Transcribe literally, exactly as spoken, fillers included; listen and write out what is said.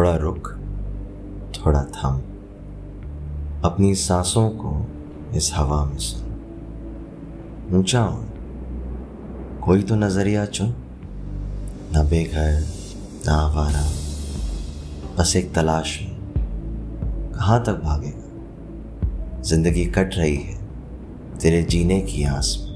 थोड़ा रुक, थोड़ा थम, अपनी सांसों को इस हवा में सुन। ऊंचा उड़, कोई तो नजरिया चुन, ना बेघर ना आवारा, बस एक तलाश है कहाँ तक भागेगा। जिंदगी कट रही है तेरे जीने की आस में।